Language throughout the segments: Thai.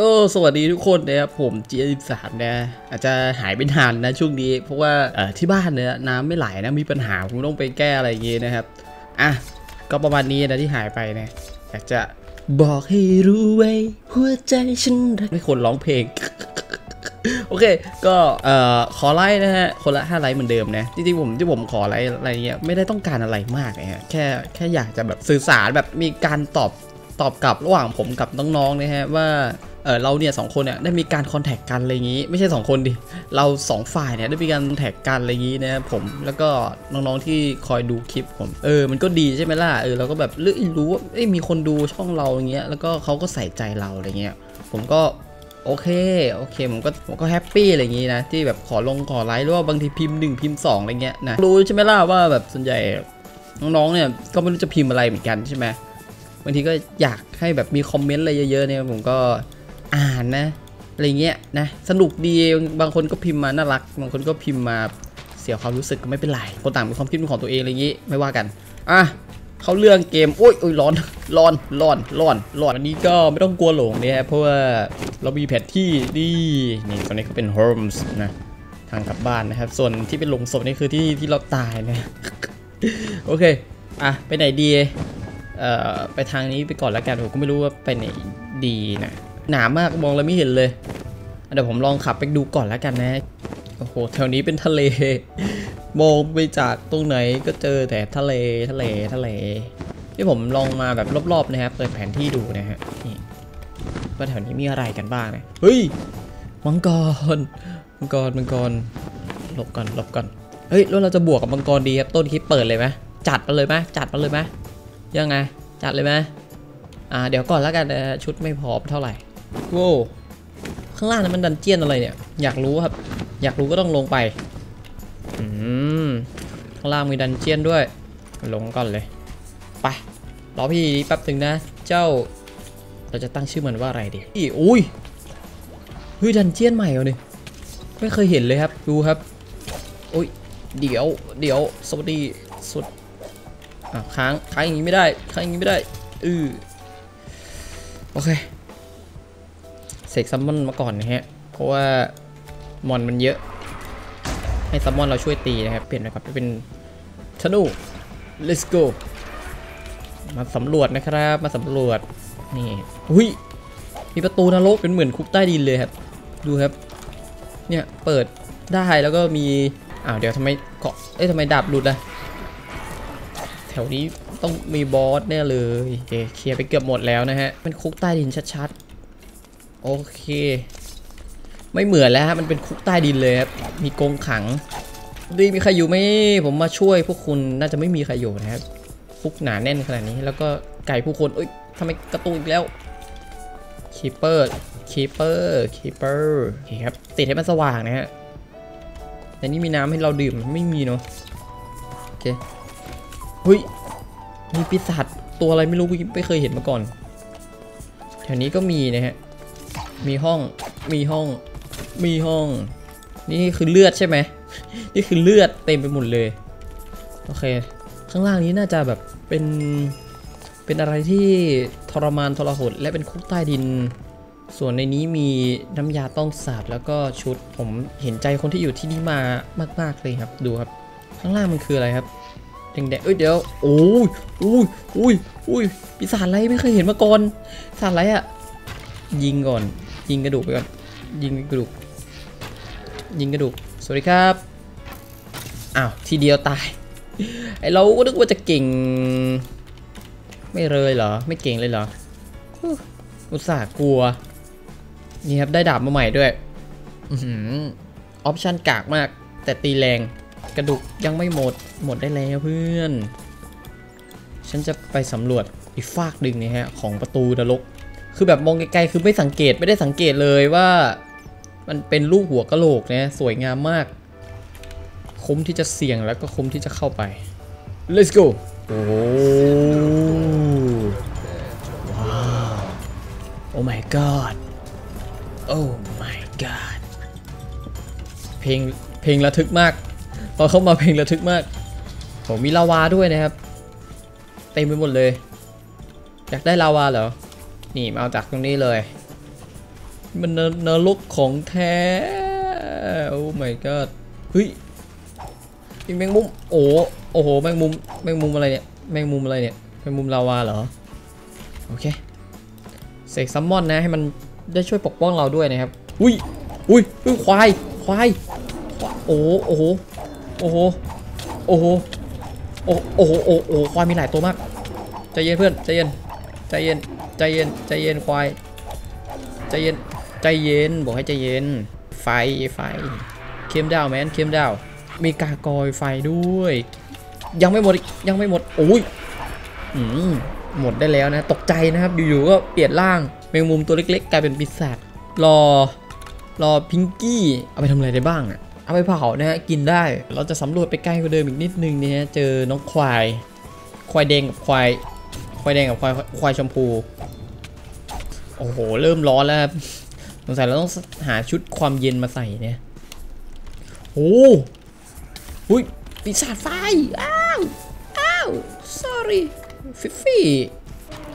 ก็สวัสดีทุกคนนะครับผม G13 นะอาจจะหายไปนานนะช่วงนี้เพราะว่าที่บ้านเนี่ยน้ำไม่ไหลนะมีปัญหาผมต้องไปแก้อะไรอย่างเงี้ยนะครับอ่ะก็ประมาณนี้นะที่หายไปนะอยากจะบอกให้รู้ไว้หัวใจฉันรักไม่คนร้องเพลง โอเคก็ขอไลค์นะฮะคนละ5ไลค์เหมือนเดิมนะจริงๆที่ผมขอไลค์อะไรเงี้ยไม่ได้ต้องการอะไรมากนะฮะแค่อยากจะแบบสื่อสารแบบมีการตอบกลับระหว่างผมกับน้องๆนะฮะว่าเราเนี่ย2คนเนี่ยได้มีการคอนแทคกันอะไรอย่างนี้ไม่ใช่2คนดิเรา2ฝ่ายเนี่ยได้มีการคอนแทคกันอะไรอย่างนี้นะครับผมแล้วก็น้องๆที่คอยดูคลิปผมมันก็ดีใช่ไหมล่ะเราก็แบบรู้ว่ามีคนดูช่องเราอย่างเงี้ยแล้วก็เขาก็ใส่ใจเราอะไรเงี้ยผมก็โอเคผมก็แฮปปี้อะไรอย่างนี้นะที่แบบขอไลค์หรือว่าบางทีพิมพ์1พิมพ์2อะไรเงี้ยนะรู้ใช่ไหมล่ะว่าแบบส่วนใหญ่น้องๆเนี่ยก็ไม่รู้จะพิมพ์อะไรเหมือนกันใช่ไหมบางทีก็อยากให้แบบมีคอมเมนต์อะไรเยอะๆเนี่ยผมก็อ่านนะอะไรเงี้ยนะสนุกดีบางคนก็พิมพ์มาน่ารักบางคนก็พิมพ์มาเสียความรู้สึกก็ไม่เป็นไรคนต่างมีความคิดของตัวเองอะไรอย่างงี้ไม่ว่ากันอ่ะเขาเรื่องเกมโอ้ยร้อนวันนี้ก็ไม่ต้องกลัวหลงเนี่ยเพราะว่าเรามีแผนที่นี่ตอนนี้ก็เป็นโฮมส์นะทางกลับบ้านนะครับส่วนที่เป็นหลุมศพนี่คือที่เราตายนะโอเคอ่ะไปไหนดีไปทางนี้ไปก่อนแล้วกันผมก็ไม่รู้ว่าไปไหนดีนะหนามากมองแล้วไม่เห็นเลยเดี๋ยวผมลองขับไปดูก่อนแล้วกันนะโอ้โหแถวนี้เป็นทะเลมองไปจากตรงไหนก็เจอแต่ทะเลที่ผมลองมาแบบรอบๆนะครับเปิดแผนที่ดูนะฮะนี่ว่าแถวนี้มีอะไรกันบ้างนะเฮ้ยมังกรหลบก่อนเฮ้ยแล้วเราจะบวกกับมังกรดีครับต้นคลิปเปิดเลยไหมจัดมาเลยไหมยังไงจัดเลยไหมเดี๋ยวก่อนแล้วกันชุดไม่พอเท่าไหร่โว้ข้างล่างนั้นมันดันเจียนอะไรเนี่ยอยากรู้ครับอยากรู้ก็ต้องลงไปข้างล่างมีดันเจียนด้วยลงก่อนเลยไปรอพี่แป๊บนึงนะเจ้าเราจะตั้งชื่อมันว่าอะไรดีอุ้ยดันเจียนใหม่เลยไม่เคยเห็นเลยครับดูครับอุ้ยเดี๋ยวสวัสดีสุดค้างอย่างนี้ไม่ได้โอเคเสกซัมมอนมาก่อนนะฮะเพราะว่ามอนมันเยอะให้ซัมมอนเราช่วยตีนะครับเปลี่ยนนะครับจะเป็นธนู let's go มาสำรวจนะครับมาสำรวจนี่อุ้ยมีประตูนรกเป็นเหมือนคุกใต้ดินเลยครับดูครับเนี่ยเปิดได้แล้วก็มีเดี๋ยวทำไมเกาะทำไมดาบหลุดล่ะแถวนี้ต้องมีบอสแน่เลยเคลียร์ไปเกือบหมดแล้วนะฮะเป็นคุกใต้ดินชัดๆโอเคไม่เหมือนแล้วฮะมันเป็นคุกใต้ดินเลยครับมีกรงขังดีมีใครอยู่ไหมผมมาช่วยพวกคุณน่าจะไม่มีใครอยู่นะครับคุกหนาแน่นขนาดนี้แล้วก็ไก่ผู้คนเอ้ยทำไมกระตุกอีกแล้วคีเปอร์ครับติดให้มันสว่างนะฮะแต่นี่มีน้ำให้เราดื่มไม่มีเนาะโอเคเฮ้ยมีปีศาจตัวอะไรไม่รู้ไม่เคยเห็นมาก่อนแถวนี้ก็มีนะฮะมีห้องนี่คือเลือดใช่ไหมนี่คือเลือดเต็มไปหมดเลยโอเคข้างล่างนี้น่าจะแบบเป็นอะไรที่ทรมานทรหดและเป็นคุกใต้ดินส่วนในนี้มีน้ำยาต้องสาบแล้วก็ชุดผมเห็นใจคนที่อยู่ที่นี่มามากๆเลยครับดูครับข้างล่างมันคืออะไรครับแดงๆเดี๋ยวโอ้ยปีศาจไรไม่เคยเห็นมาก่อนศาจไรอะยิงก่อนยิงกระดูกไปก่อนยิงกระดูกสวัสดีครับอ้าวทีเดียวตายไอเราก็นึกว่าจะเก่งไม่เลยเหรอไม่เก่งเลยเหรออุตส่าห์กลัวนี่ครับได้ดาบมาใหม่ด้วยออปชั่นกากมากแต่ตีแรงกระดูกยังไม่หมดได้แล้วเพื่อนฉันจะไปสำรวจอีกฝากดึงนี่ฮะของประตูนรกคือแบบมองไกลๆคือไม่ได้สังเกตเลยว่ามันเป็นรูปหัวกะโหลกนะสวยงามมากคุ้มที่จะเสี่ยงแล้วก็คุ้มที่จะเข้าไป let's go โอ้ว้าว oh my god oh my god เพลงระทึกมากพอเข้ามาเพลงระทึกมากผมมีลาวาด้วยนะครับเต็มไปหมดเลยอยากได้ลาวาเหรอนี่มาเอาจากตรงนี้เลย มันนรกของแท้โอ้ my god เฮ้ยอีแมงมุมโอ้โอ้โหแมงมุมอะไรเนี่ยแมงมุมลาวาเหรอโอเคเสกซัมมอนนะให้มันได้ช่วยปกป้องเราด้วยนะครับอุ้ยอุ้ยควายโอ้โอ้โหควายมีหลายตัวมากใจเย็นเพื่อนใจเย็นควายใจเย็นบอกให้ใจเย็นไฟเข้มดาวแมนเข้มดาวมีกากอยไฟด้วยยังไม่หมดโอ้ยหมดได้แล้วนะตกใจนะครับอยู่ๆก็เปลี่ยนร่างแมงมุมตัวเล็กๆกลายเป็นปีศาจรอพิงกี้เอาไปทำอะไรได้บ้างอ่ะเอาไปเผานะฮะกินได้เราจะสำรวจไปใกล้กว่าเดิมอีกนิดนึงเนี่ยเจอน้องควายแดงกับควายชมพูโอ้โหเริ่มร้อนแล้วสงสัยเราต้องหาชุดความเย็นมาใส่เนี่ยโอ้ยปีศาจไฟอ้าว sorry ฟิ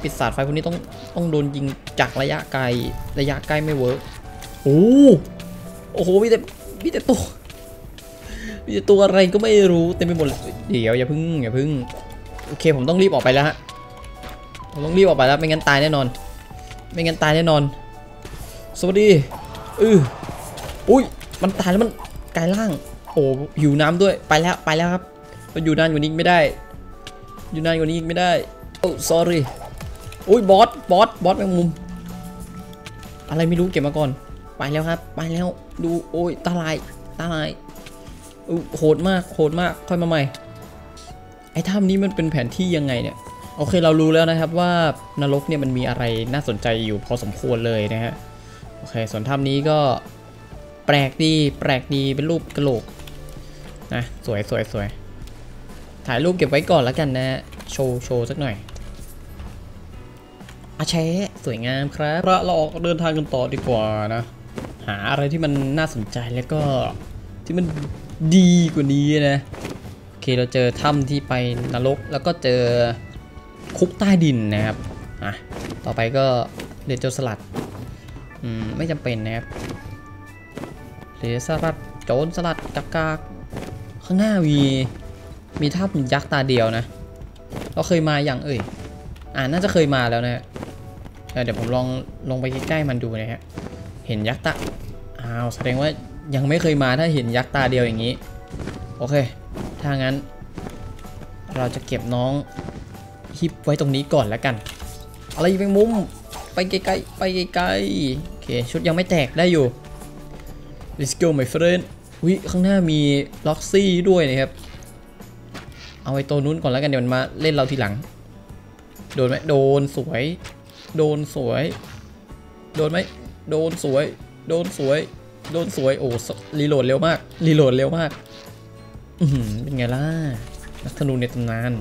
ปีศาจไฟคนนี้ต้องโดนยิงจากระยะไกลไม่เวิร์กโอ้โหมีแต่ตัวอะไรก็ไม่รู้เต็มไปหมดเลยเดี๋ยวอย่าพึ่งโอเคผมต้องรีบออกไปแล้วฮะไม่งั้นตายแน่นอนสวัสดีอุ้ยมันตายแล้วมันกลายร่างโอ้หิวน้ำด้วยไปแล้วครับมันอยู่นานกว่านี้ไม่ได้โอ้ sorry อุ้ยบอสแมงมุมอะไรไม่รู้เก็บมาก่อนไปแล้วครับดูโอ้ยตาลายโหดมากค่อยมาใหม่ไอ้ถ้ำนี้มันเป็นแผนที่ยังไงเนี่ยโอเคเรารู้แล้วนะครับว่านรกเนี่ยมันมีอะไรน่าสนใจอยู่พอสมควรเลยนะฮะโอเคส่วนถ้ำนี้ก็แปลกดีเป็นรูปกระโหลกนะสวยถ่ายรูปเก็บไว้ก่อนแล้วกันนะโชว์สักหน่อยอาเชสวยงามครับเราออกเดินทางกันต่อดีกว่านะหาอะไรที่มันน่าสนใจแล้วก็ที่มันดีกว่านี้นะโอเคเราเจอถ้ำที่ไปนรกแล้วก็เจอคุกใต้ดินนะครับต่อไปก็เรโจสลัดไม่จำเป็นนะครับเรโจสลัดโจรสลัดกากข้างหน้ามีถ้ำยักษ์ตาเดียวนะเราเคยมาอย่างน่าจะเคยมาแล้วนะเดี๋ยวผมลองลงไปใกล้ๆมันดูนะฮะเห็นยักษ์ตาแสดงว่ายังไม่เคยมาถ้าเห็นยักษ์ตาเดียวอย่างนี้โอเคถ้างั้นเราจะเก็บน้องฮิปไว้ตรงนี้ก่อนแล้วกันอะไรอยู่เป็นมุมไปไกลๆโอเคชุดยังไม่แตกได้อยู่ let's go my friend อุ้ยข้างหน้ามีล็อกซี่ด้วยนะครับเอาไอ้ตัวนู้นก่อนแล้วกันเดี๋ยวมันมาเล่นเราทีหลังโดนไหมโดนสวยโดนไหมโดนสวยโอ้รีโหลดเร็วมากเป็นไงล่ะนักธนูในตำนาน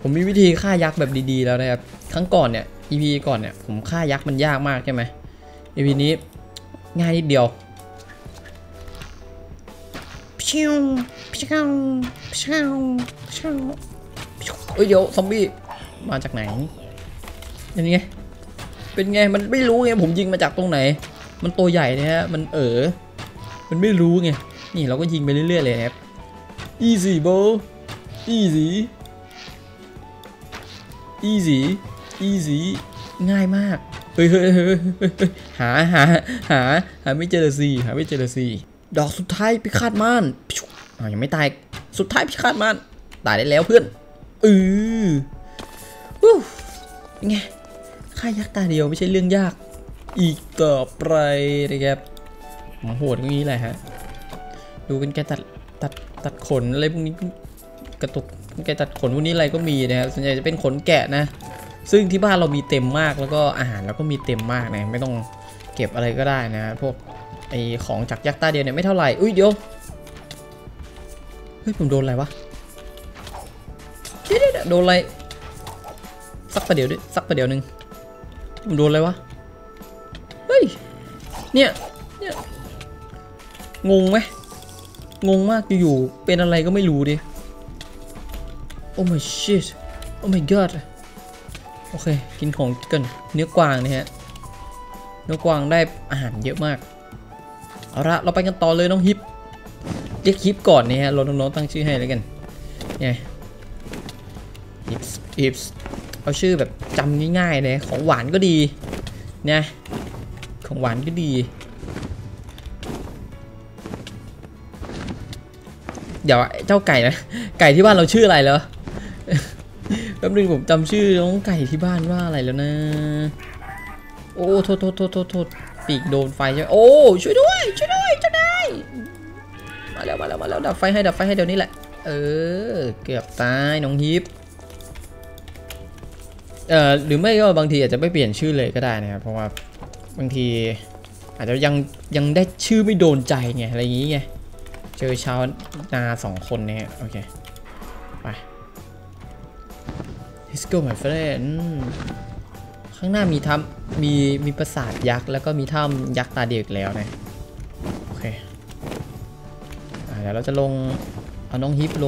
ผมมีวิธีฆ่ายักษ์แบบดีๆแล้วนะครับครั้งก่อนเนี่ย EP ก่อนเนี่ยผมฆ่ายักษ์มันยากมากใช่ไหม EP นี้ง่ายนิดเดียวเดี๋ยวซอมบี้มาจากไหนอย่างนี้เป็นไงมันไม่รู้ไงผมยิงมาจากตรงไหนมันตัวใหญ่นะฮะมันมันไม่รู้ไงนี่เราก็ยิงไปเรื่อยๆเลยนะครับ easy bro easy ง่ายมากหาไม่เจอสิดอกสุดท้ายพิฆาตม่านยังไม่ตายสุดท้ายพิฆาตม่านตายได้แล้วเพื่อนไงฆ่ายักษ์ตาเดียวไม่ใช่เรื่องยากอีกต่อไปนะครับโหดอย่างนี้แหละฮะดูกันแกตัดขนอะไรพวกนี้กระตุกแกตัดขนพวกนี้อะไรก็มีนะครับส่วนใหญ่จะเป็นขนแกะนะซึ่งที่บ้านเรามีเต็มมากแล้วก็อาหารเราก็มีเต็มมากนะไม่ต้องเก็บอะไรก็ได้นะพวกไอของจากยักษ์ตาเดียวเนี่ยไม่เท่าไหร่อุ้ยเดี๋ยวเฮ้ยผมโดนอะไรวะโดนอะไรสักประเดี๋ยวนึงผมโดนอะไรวะเฮ้ยเนี่ยงงไหมงงมากอยู่เป็นอะไรก็ไม่รู้ดิโอ้ my shit โอ้ my god โอเคกินของกันเนื้อกวางนะฮะ น้องกวางได้อาหารเยอะมากเอาละเราไปกันต่อเลยน้องฮิปเรียกฮิปก่อนนี่ฮะเราน้องๆตั้งชื่อให้แล้วกันเนี่ยฮิปฮิปเอาชื่อแบบจำง่ายๆเลยของหวานก็ดีเนี่ยของหวานก็ดีเดี๋ยวเจ้าไก่นะไก่ที่บ้านเราชื่ออะไรเหรอแป๊บนึงผมจำชื่อน้องไก่ที่บ้านว่าอะไรแล้วนะโอ้โทษปีกโดนไฟใช่ไหมโอ้ช่วยด้วยจะได้มาแล้วดับไฟให้เดี๋ยวนี้แหละเออเกือบตายน้องฮิปหรือไม่ก็บางทีอาจจะไม่เปลี่ยนชื่อเลยก็ได้นะครับเพราะว่าบางทีอาจจะยังได้ชื่อไม่โดนใจไงอะไรอย่างงี้ไงเจอชาวนา2คนเนี่ยโอเคไป Let's go my friend ข้างหน้ามีถ้ำมีปราสาทยักษ์แล้วก็มีถ้ำยักษ์ตาเดียวอีกแล้วนะโอเคเดี๋ยวเราจะลงเอาน้องฮิปล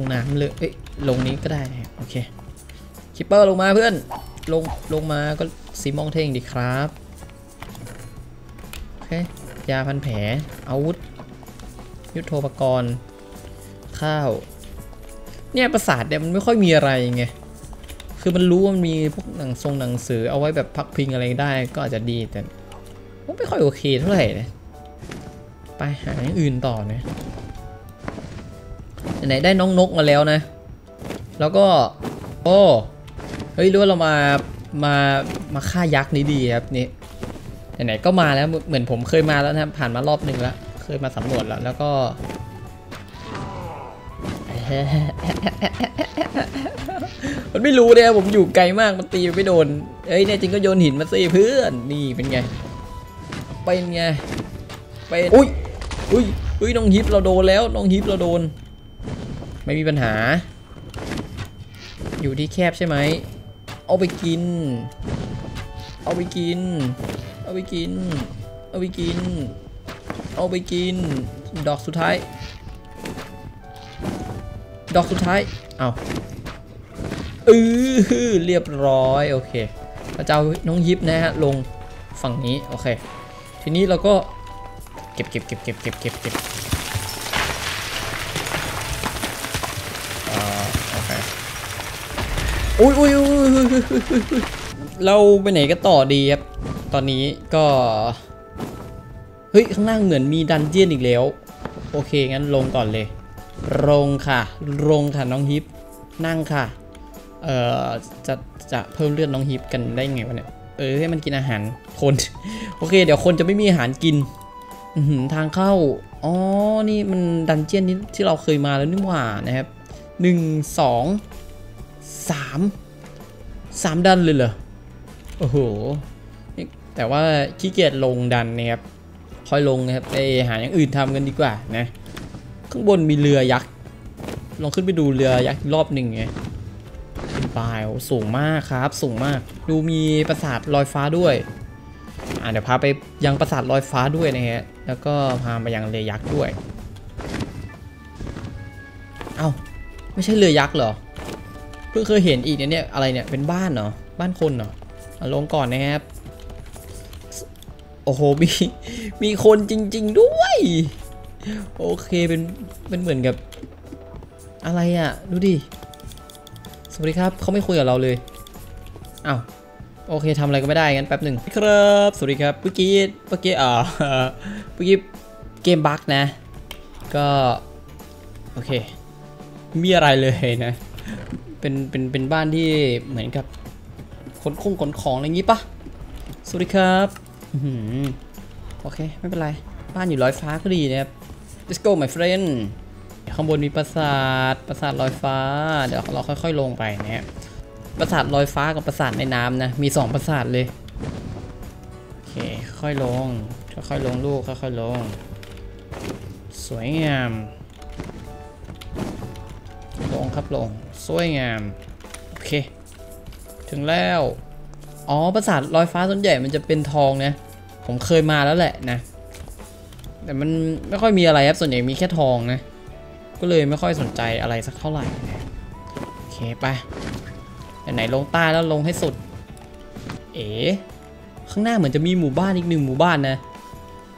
งน้ำเลยเอ้ยลงนี้ก็ได้นะโอเคคิปเปอร์ลงมาเพื่อนลงมาก็สีมองเท่งดีครับโอเคยาพันแผลอาวุธยุทโธปกรณ์ข้าวเนี่ยปราสาทเนี่ยมันไม่ค่อยมีอะไรไงคือมันรู้ว่ามันมีพวกหนังสือเอาไว้แบบพักพิงอะไรได้ก็อาจจะดีแต่ไม่ค่อยโอเคเท่าไหร่นะไปหาอย่างอื่นต่อนะไหนได้น้องนกมาแล้วนะแล้วก็โอ้เฮ้ยรู้ว่าเรามาฆ่ายักษ์นี้ดีครับนี่ไหนๆก็มาแล้วเหมือนผมเคยมาแล้วนะผ่านมารอบนึงแล้วเคยมาสำรวจแล้วก็มันไม่รู้เนี่ยผมอยู่ไกลมากมันตีไม่โดนเอ้ยเนี่ยจริงก็โยนหินมาสิเพื่อนนี่เป็นไงไปอุ้ยน้องฮิปเราโดนแล้วน้องฮิปเราโดนไม่มีปัญหาอยู่ที่แคบใช่ไหมเอาไปกินดอกสุดท้ายเอาเรียบร้อยโอเคเราจะเอาน้องยิปนะฮะลงฝั่งนี้โอเคทีนี้เราก็เก็บโอเคอุ้ยเราไปไหนก็ต่อดีครับตอนนี้ก็เฮ้ยข้างล่างเหมือนมีดันเจี้ยนอีกแล้วโอเคงั้นลงก่อนเลยลงค่ะน้องฮิปนั่งค่ะจะเพิ่มเลือดน้องฮิปกันได้ไงวะเนี่ยให้มันกินอาหารคนโอเคเดี๋ยวคนจะไม่มีอาหารกินทางเข้าอ๋อนี่มันดันเจี้ยนนี้ที่เราเคยมาแล้วนี่หว่านะครับ1 2 3ดันเลยเหรอโอ้โหแต่ว่าขี้เกียจลงดันนะครับค่อยลงนะครับไปหาอย่างอื่นทำกันดีกว่านะข้างบนมีเรือยักษ์ลองขึ้นไปดูเรือยักษ์รอบหนึ่งไงปลายสูงมากครับสูงมากดูมีปราสาทลอยฟ้าด้วยเดี๋ยวพาไปยังปราสาทลอยฟ้าด้วยนะฮะแล้วก็พามายังเรือยักษ์ด้วยเอ้าไม่ใช่เรือยักษ์เหรอเพิ่งเคยเห็นอีกเนี่ยอะไรเนี่ยเป็นบ้านเหรอบ้านคนเหรอลงก่อนนะครับโอ้โหมีคนจริงๆด้วยโอเคเป็นเหมือนกับอะไรอ่ะดูดิสวัสดีครับเขาไม่คุยกับเราเลยอ้าวโอเคทำอะไรก็ไม่ได้งั้นแป๊บหนึ่งครับสวัสดีครับเมื่อกี้เกมบั๊กนะก็โอเคมีอะไรเลยนะเป็นบ้านที่เหมือนกับขนของอะไรงี้ปะสวัสดีครับโอเคไม่เป็นไรบ้านอยู่ลอยฟ้าก็ดีนะครับ Let's go my friend ข้างบนมีปราสาทลอยฟ้าเดี๋ยวเราค่อยๆลงไปนะครับปราสาทลอยฟ้ากับปราสาทในน้ำนะมี2ปราสาทเลยโอเคค่อยลงลูกค่อยๆลงสวยงามลงครับลงสวยงามโอเคถึงแล้วอ๋อปราสาทลอยฟ้าส่วนใหญ่มันจะเป็นทองนะผมเคยมาแล้วแหละนะแต่มันไม่ค่อยมีอะไรครับส่วนใหญ่มีแค่ทองนะก็เลยไม่ค่อยสนใจอะไรสักเท่าไหร่โอเคไปไหนลงใต้แล้วลงให้สุด ข้างหน้าเหมือนจะมีหมู่บ้านอีกหนึ่งหมู่บ้านนะ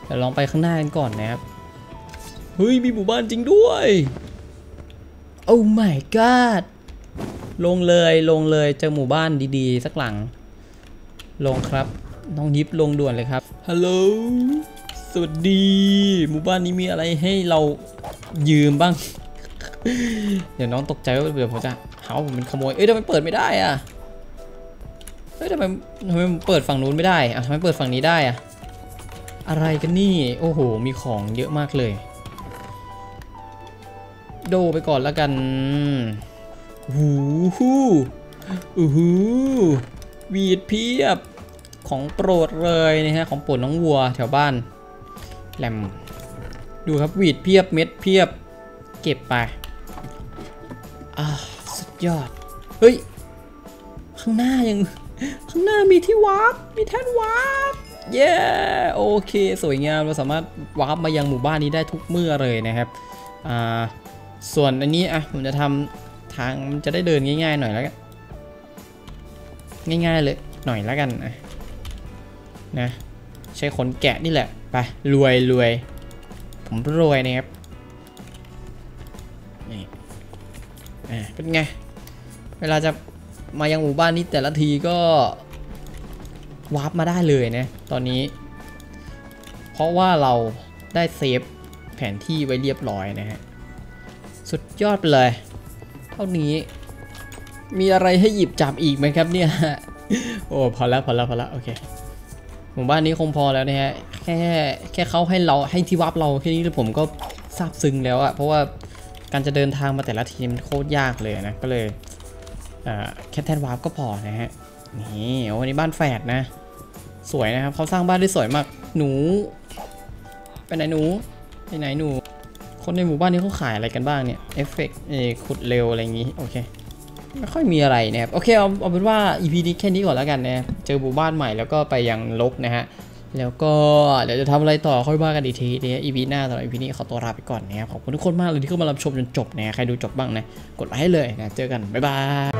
แต่ลองไปข้างหน้ากันก่อนนะครับเฮ้ยมีหมู่บ้านจริงด้วยโอ้ my god ลงเลยลงเลยเจอหมู่บ้านดีๆสักหลังลงครับน้องยิบลงด่วนเลยครับฮัลโหลสวัสดีหมู่บ้านนี้มีอะไรให้เรายืมบ้าง เดี๋ยวน้องตกใจว่าเดี๋ยวผมจะหาว่าผมเป็นขโมยเอ้ยทำไมเปิดไม่ได้อ่ะเฮ้ยทำไมเปิดฝั่งนู้นไม่ได้อ่ะทำไมเปิดฝั่งนี้ได้อ่ะอะไรกันนี่โอ้โหมีของเยอะมากเลยโดไปก่อนแล้วกันหูหูอู้หูวีดเพียบของโปรดเลยนะฮะของโปรดน้องวัวแถวบ้านแหลมดูครับวีดเพียบเม็ดเพียบเก็บไปสุดยอดเฮ้ยข้างหน้ายังข้างหน้ามีที่วาร์ปมีแท่นวาร์ปเย้โอเคสวยงามเราสามารถวาร์ปมายังหมู่บ้านนี้ได้ทุกเมื่อเลยนะครับส่วนอันนี้อ่ะผมจะทำทางมันจะได้เดินง่ายๆหน่อยแล้วกันง่ายๆเลยหน่อยแล้วกันนะใช้ขนแกะนี่แหละไปรวยรวยผมรวยนะครับนี่เป็นไงเวลาจะมายังหมู่บ้านนี้แต่ละทีก็วาร์ปมาได้เลยนะตอนนี้เพราะว่าเราได้เซฟแผนที่ไว้เรียบร้อยนะฮะสุดยอดไปเลยเท่านี้มีอะไรให้หยิบจับอีกไหมครับเนี่ยโอ้พอแล้วพอแล้วพอแล้วโอเคหมู่บ้านนี้คงพอแล้วนะฮะแค่เขาให้เราให้ที่วาร์ปเราแค่นี้ผมก็ซาบซึ้งแล้วอะเพราะว่าการจะเดินทางมาแต่ละทีมันโคตรยากเลยนะก็เลยแค่แท่นวาร์ปก็พอนะฮะนี่โอ้วันนี้บ้านแฝดนะสวยนะครับเขาสร้างบ้านได้สวยมากหนูไปไหนหนูไปไหนหนูคนในหมู่บ้านนี้เขาขายอะไรกันบ้างเนี่ยเอฟเฟกต์ขุดเร็วอะไรอย่างงี้โอเคไม่ค่อยมีอะไรนะครับโอเคเอาเป็นว่า EP นี้แค่นี้ก่อนแล้วกันนะเจอหมู่บ้านใหม่แล้วก็ไปยังลบนะฮะแล้วก็เดี๋ยวจะทำอะไรต่อค่อยว่ากันอีกทีเนี่ย EP หน้าสำหรับ EP นี้ขอตัวลาไปก่อนนะครับขอบคุณทุกคนมากเลยที่เข้ามารับชมจนจบนะใครดูจบบ้างนะกดไลค์ให้เลยนะเจอกันบ๊ายบาย